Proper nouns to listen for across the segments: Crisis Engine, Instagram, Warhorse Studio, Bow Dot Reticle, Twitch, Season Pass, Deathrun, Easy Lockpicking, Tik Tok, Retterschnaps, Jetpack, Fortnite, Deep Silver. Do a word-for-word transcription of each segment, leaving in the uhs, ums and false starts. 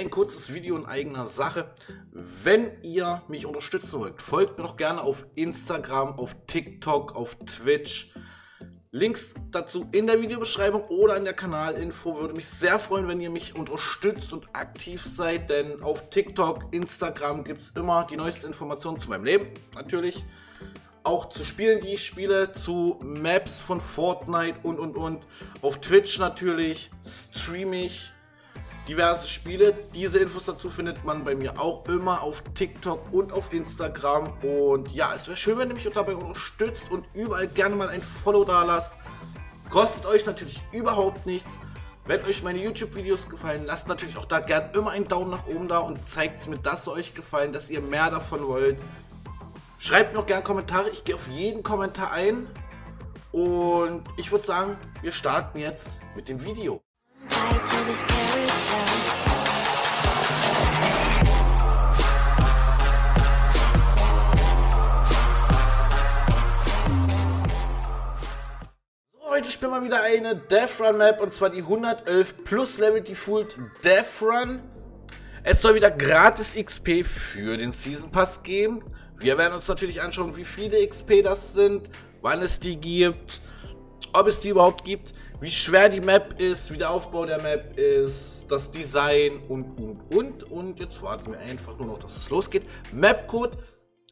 ein kurzes Video in eigener Sache. Wenn ihr mich unterstützen wollt, folgt mir doch gerne auf Instagram, auf TikTok, auf Twitch. Links dazu in der Videobeschreibung oder in der Kanalinfo. Würde mich sehr freuen, wenn ihr mich unterstützt und aktiv seid, denn auf TikTok, Instagram gibt es immer die neuesten Informationen zu meinem Leben, natürlich. Auch zu Spielen, die ich spiele, zu Maps von Fortnite und und und. Auf Twitch natürlich streame ich diverse Spiele. Diese Infos dazu findet man bei mir auch immer auf TikTok und auf Instagram. Und ja, es wäre schön, wenn ihr mich dabei unterstützt und überall gerne mal ein Follow da lasst. Kostet euch natürlich überhaupt nichts. Wenn euch meine YouTube-Videos gefallen, lasst natürlich auch da gerne immer einen Daumen nach oben da und zeigt mir, dass sie euch gefallen, dass ihr mehr davon wollt. Schreibt mir auch gerne Kommentare. Ich gehe auf jeden Kommentar ein. Und ich würde sagen, wir starten jetzt mit dem Video. So, heute spielen wir wieder eine Deathrun Map, und zwar die hundertelf plus Level Default Deathrun. Es soll wieder gratis X P für den Season Pass geben. Wir werden uns natürlich anschauen, wie viele X P das sind, wann es die gibt, ob es die überhaupt gibt, wie schwer die Map ist, wie der Aufbau der Map ist, das Design und, und, und. Und jetzt warten wir einfach nur noch, dass es losgeht. Mapcode,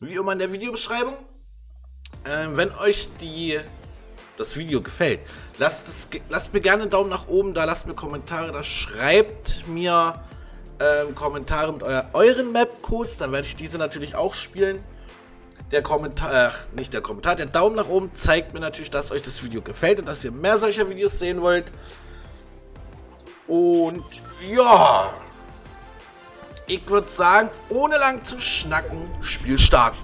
wie immer in der Videobeschreibung. Ähm, wenn euch die, das Video gefällt, lasst, es, lasst mir gerne einen Daumen nach oben da, lasst mir Kommentare da, schreibt mir ähm, Kommentare mit euer, euren Mapcodes, dann werde ich diese natürlich auch spielen. Der Kommentar, ach, nicht der Kommentar, der Daumen nach oben zeigt mir natürlich, dass euch das Video gefällt und dass ihr mehr solcher Videos sehen wollt. Und ja, ich würde sagen, ohne lang zu schnacken, Spiel starten.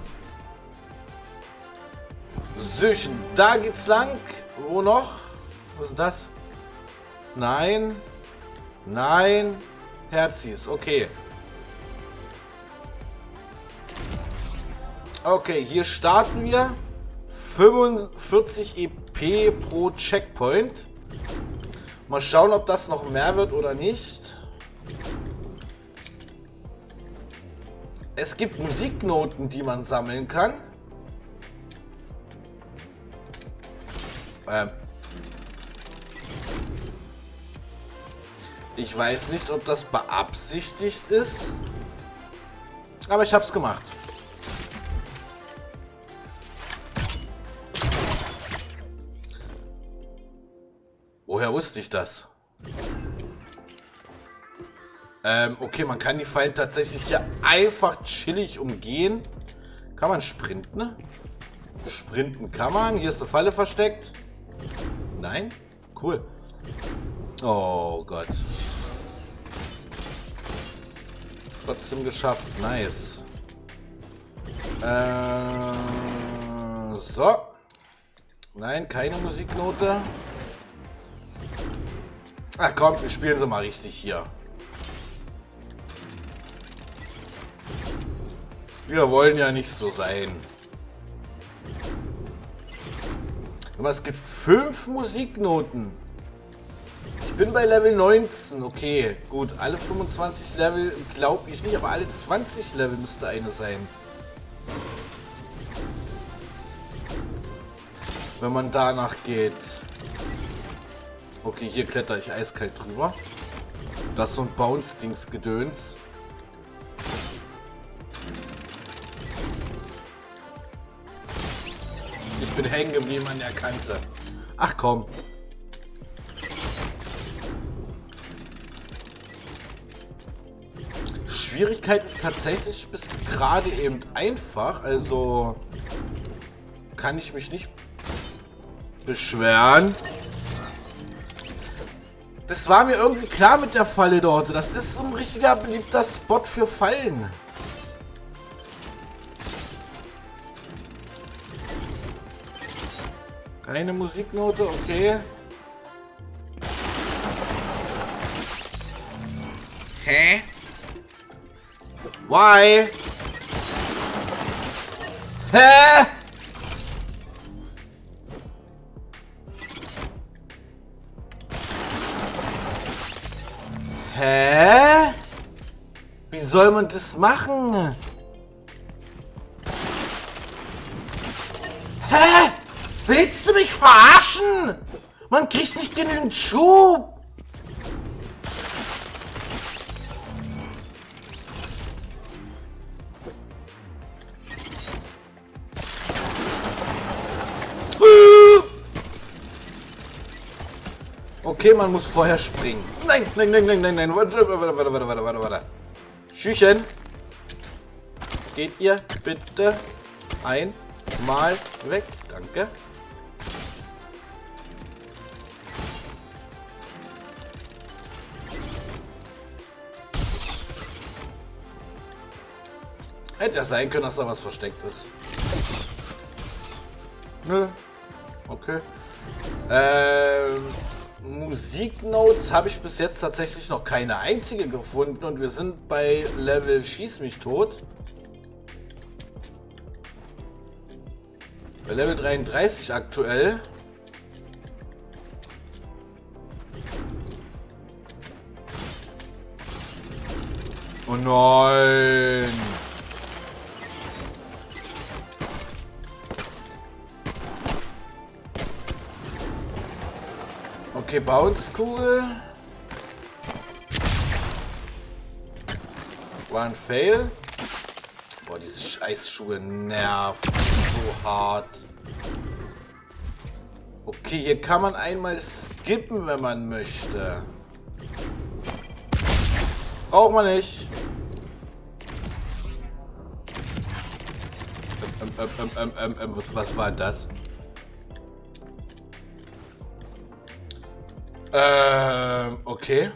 Süchen, da geht's lang. Wo noch? Was ist denn das? Nein, nein, Herzis, okay. Okay, hier starten wir. fünfundvierzig E P pro Checkpoint. Mal schauen, ob das noch mehr wird oder nicht. Es gibt Musiknoten, die man sammeln kann. Ähm ich weiß nicht, ob das beabsichtigt ist. Aber ich hab's gemacht. Woher wusste ich das? Ähm, okay, man kann die Feinde tatsächlich hier einfach chillig umgehen. Kann man sprinten, ne? Sprinten kann man. Hier ist eine Falle versteckt. Nein? Cool. Oh Gott. Trotzdem geschafft. Nice. Äh, so. Nein, keine Musiknote. Ach komm, wir spielen sie mal richtig hier. Wir wollen ja nicht so sein. Aber es gibt fünf Musiknoten. Ich bin bei Level neunzehn. Okay, gut. Alle fünfundzwanzig Level glaube ich nicht, aber alle zwanzig Level müsste eine sein. Wenn man danach geht. Okay, hier kletter ich eiskalt drüber. Das ist so ein Bounce-Dings-Gedöns. Ich bin hängen geblieben an der Kante. Ach komm. Schwierigkeit ist tatsächlich bis gerade eben einfach. Also kann ich mich nicht beschweren. Das war mir irgendwie klar mit der Falle dort. Das ist ein richtiger beliebter Spot für Fallen. Keine Musiknote, okay. Hä? Why? Hä? Hä? Wie soll man das machen? Hä? Willst du mich verarschen? Man kriegt nicht genügend Schub. Okay, man muss vorher springen. Nein, nein, nein, nein, nein, nein. Warte, warte, warte, warte, warte, warte. Schüchen. Geht ihr bitte einmal weg? Danke. Hätte ja sein können, dass da was versteckt ist. Nö. Okay. Ähm... Musiknotes habe ich bis jetzt tatsächlich noch keine einzige gefunden und wir sind bei Level Schieß mich tot. Bei Level dreiunddreißig aktuell. Oh nein! Okay, Bounce-Kugel. War ein Fail. Boah, diese Scheißschuhe nerven so hart. Okay, hier kann man einmal skippen, wenn man möchte. Braucht man nicht. Ähm, ähm, ähm, ähm, ähm, ähm, was war das? Ähm, okay.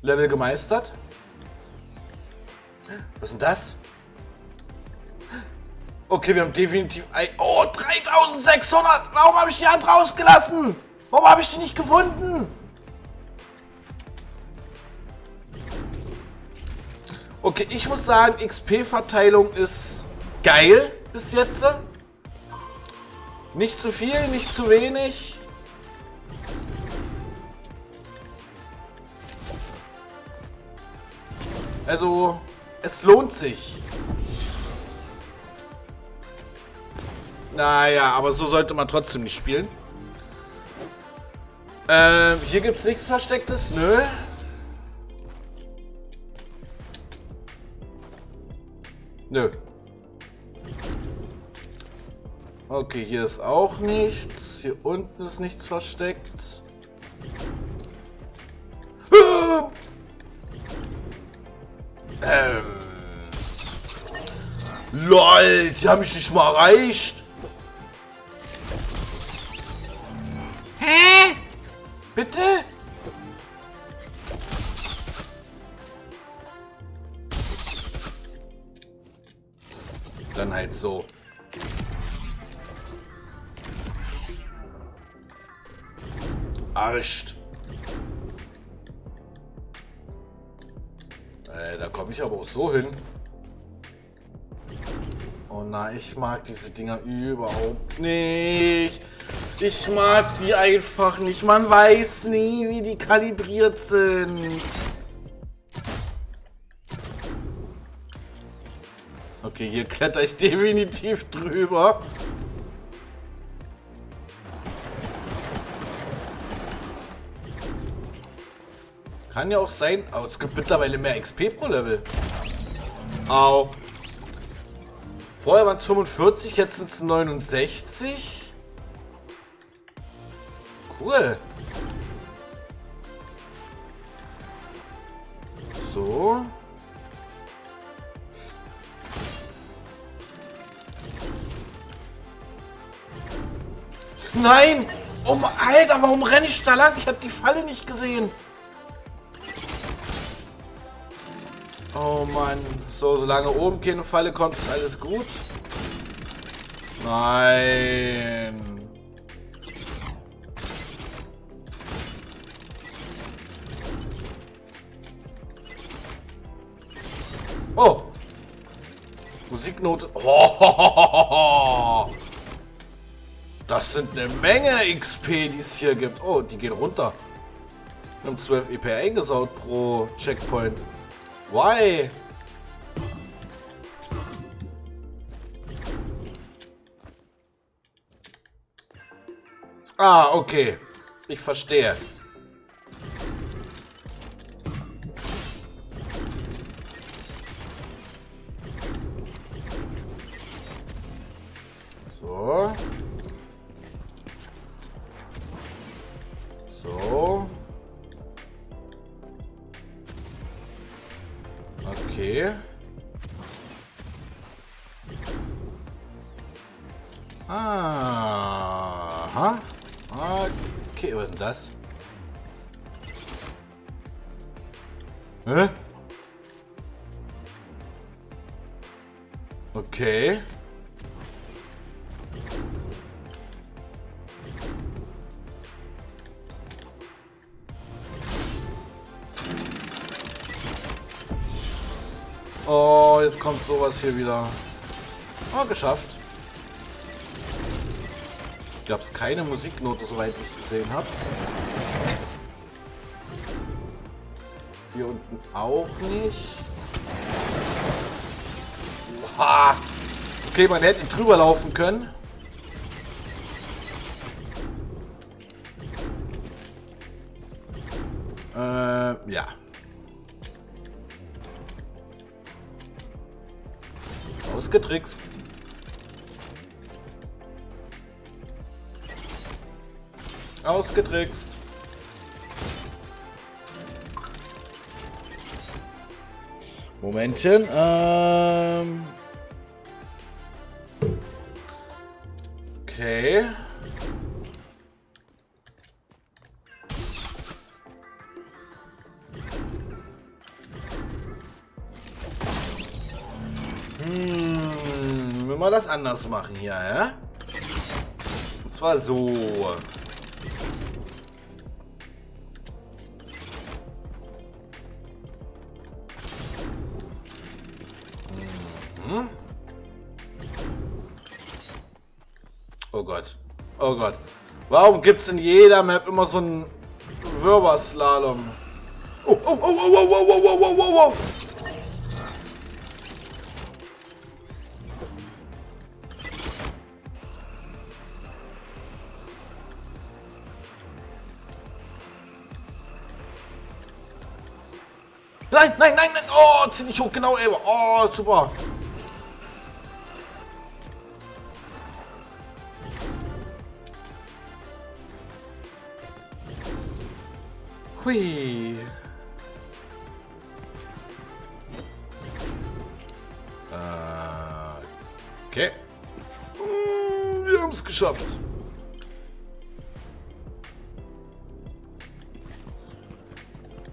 Level gemeistert. Was ist denn das? Okay, wir haben definitiv ein... Oh, dreitausendsechshundert! Warum habe ich die Hand rausgelassen? Warum habe ich die nicht gefunden? Okay, ich muss sagen, X P-Verteilung ist geil bis jetzt. Nicht zu viel, nicht zu wenig. Also, es lohnt sich. Naja, aber so sollte man trotzdem nicht spielen. Ähm, hier gibt es nichts Verstecktes, nö. Nö. Okay, hier ist auch nichts. Hier unten ist nichts versteckt. Ähm. LOL, die haben mich nicht mal erreicht. Hä? Bitte? Dann halt so. Arscht. Da komme ich aber auch so hin. Oh nein, ich mag diese Dinger überhaupt nicht. Ich mag die einfach nicht. Man weiß nie, wie die kalibriert sind. Okay, hier kletter ich definitiv drüber. Kann ja auch sein. Aber es gibt mittlerweile mehr X P pro Level. Au. Vorher waren es fünfundvierzig, jetzt sind es neunundsechzig. Cool. So. Nein! Oh, Alter, warum renne ich da lang? Ich habe die Falle nicht gesehen. Oh Mann, so, solange oben keine Falle kommt, ist alles gut. Nein. Oh. Musiknote. Oh. Das sind eine Menge X P, die es hier gibt. Oh, die gehen runter. Wir haben zwölf E P eingesaut pro Checkpoint. Why? Ah, okay. Ich verstehe. So. So. Okay. Aha. Okay, was ist denn das? Hä? Okay. Oh, jetzt kommt sowas hier wieder. Oh, geschafft. Ich gab es keine Musiknote, soweit ich gesehen habe. Hier unten auch nicht. Oha. Okay, man hätte ihn drüber laufen können. Äh, ja. Ausgetrickst. Ausgetrickst. Momentchen. Ähm. Okay. Hm, wenn wir das anders machen hier, ja? Und zwar so. Oh Gott, oh Gott. Warum gibt's in jeder Map immer so einen Wirbelslalom? Oh, oh, oh, oh, oh, oh, oh, oh, oh, oh. Nein, nein, nein, nein. Oh, zieh dich hoch, genau, ey. Oh, super. Hui. Okay. Wir haben es geschafft.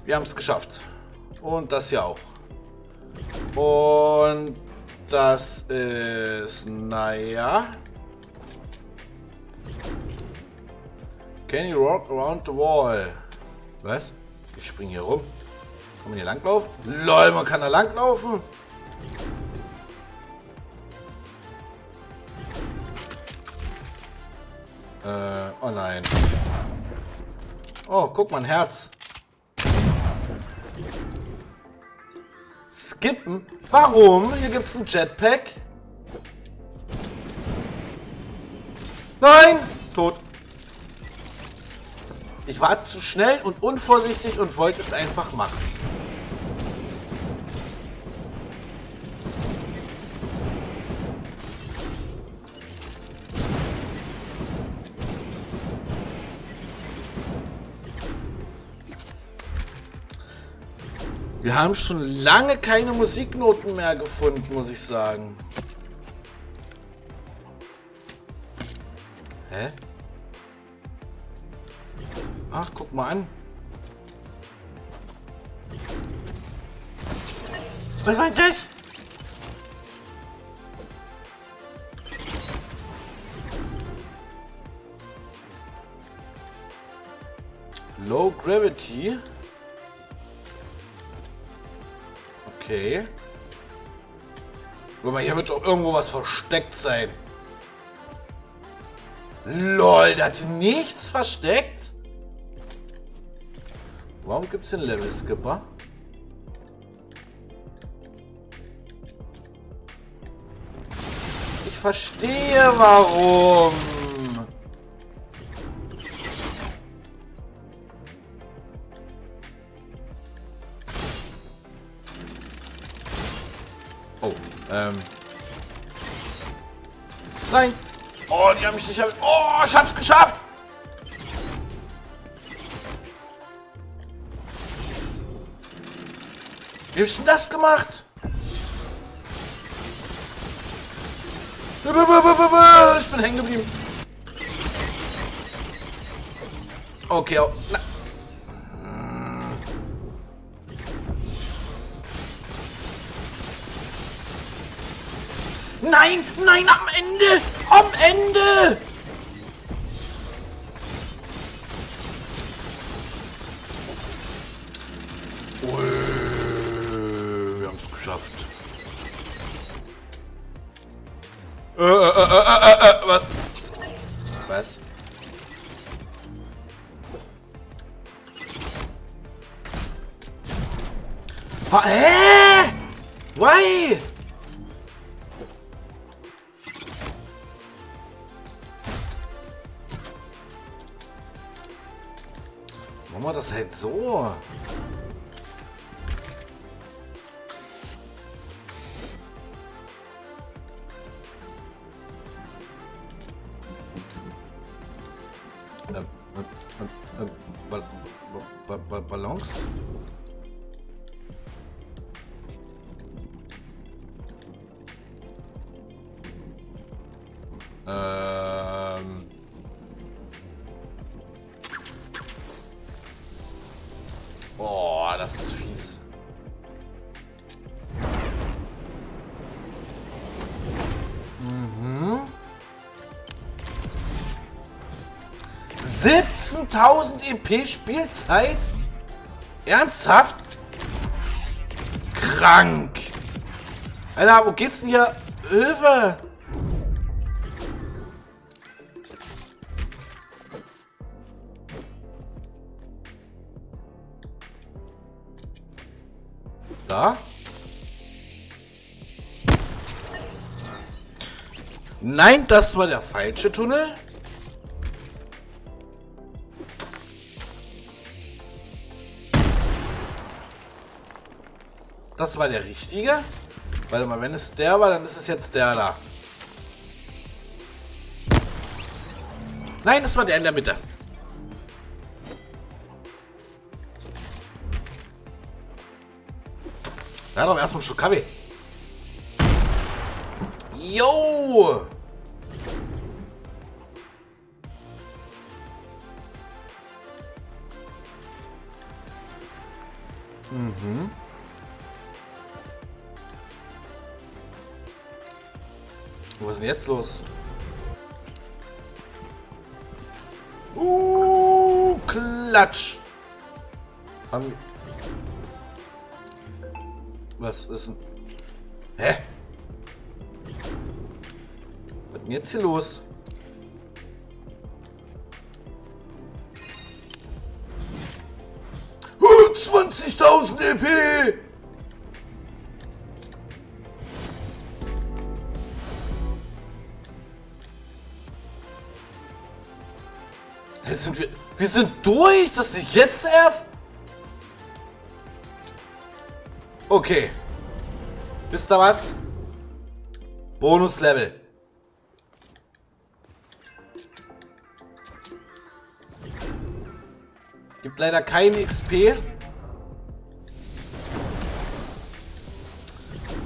Wir haben es geschafft. Und das hier auch. Und das ist, naja. Can you walk around the wall? Was? Ich springe hier rum. Kann man hier langlaufen? LOL, man kann da langlaufen. Äh, oh nein. Oh, guck mal, ein Herz. Skippen? Warum? Hier gibt's ein Jetpack. Nein! Tot. Ich war zu schnell und unvorsichtig und wollte es einfach machen. Wir haben schon lange keine Musiknoten mehr gefunden, muss ich sagen. Hä? Ach, guck mal an. Was war das? Low Gravity. Okay. Guck mal, hier wird doch irgendwo was versteckt sein. LOL, da hat nichts versteckt. Warum gibt es den Level-Skipper? verstehe warum. Oh, ähm. Nein. Oh, die haben mich nicht... Oh, ich hab's geschafft. Wie hab ich denn das gemacht? Ich bin hängen geblieben. Okay, oh, na. Nein, nein, am Ende! Am Ende! Ui, wir haben es geschafft. Äh, äh, äh, äh, äh, was? Was? Was? Hä? Why? Machen wir das halt so. Ähm, ähm, ähm, ba ba ba Balance? Ähm... Oh, das ist fies. Mhm. siebzehntausend E P Spielzeit? Ernsthaft? Krank. Alter, wo geht's denn hier? Hilfe! Da? Nein, das war der falsche Tunnel. Das war der richtige. Warte mal, wenn es der war, dann ist es jetzt der da. Nein, das war der in der Mitte. Ja, doch erstmal einen Schluck Kaffee. Yo! Mhm. Was ist denn jetzt los? Uh, Klatsch! Haben wir... Was ist denn? Hä? Was ist denn jetzt hier los? zwanzigtausend E P! Hey, sind wir, wir sind durch, dass ich jetzt erst... Okay. Wisst ihr was? Bonuslevel. Gibt leider keine X P.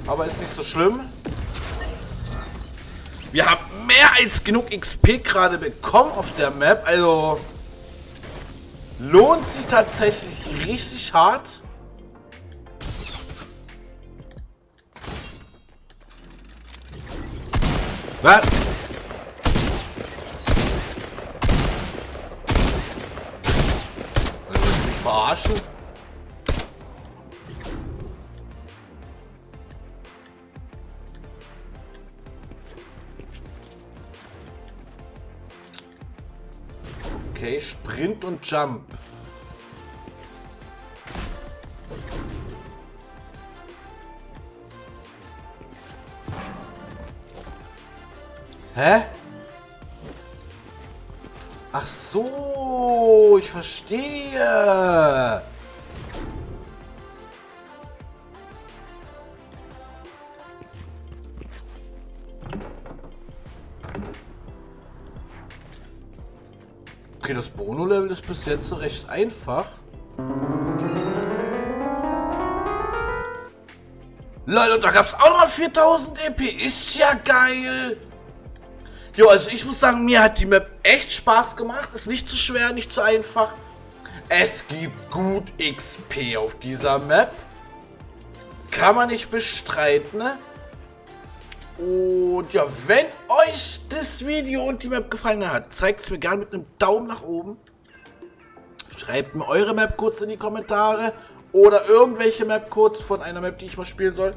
Aber ist nicht so schlimm. Wir haben mehr als genug X P gerade bekommen auf der Map. Also lohnt sich tatsächlich richtig hart. Was? Wollt ihr mich verarschen? Okay, Sprint und Jump. Hä? Ach so, ich verstehe. Okay, das Bono-Level ist bis jetzt recht einfach. Leute, da gab es auch noch viertausend E P. Ist ja geil. Jo, also ich muss sagen, mir hat die Map echt Spaß gemacht. Ist nicht zu schwer, nicht zu einfach. Es gibt gut X P auf dieser Map. Kann man nicht bestreiten, ne? Und ja, wenn euch das Video und die Map gefallen hat, zeigt es mir gerne mit einem Daumen nach oben. Schreibt mir eure Map kurz in die Kommentare oder irgendwelche Map kurz von einer Map, die ich mal spielen soll.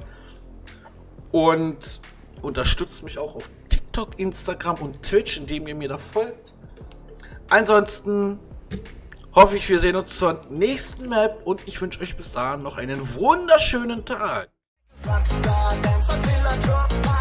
Und unterstützt mich auch auf TikTok, Instagram und Twitch, indem ihr mir da folgt. Ansonsten hoffe ich, wir sehen uns zur nächsten Map und ich wünsche euch bis dahin noch einen wunderschönen Tag. Rockstar, dancer till I drop.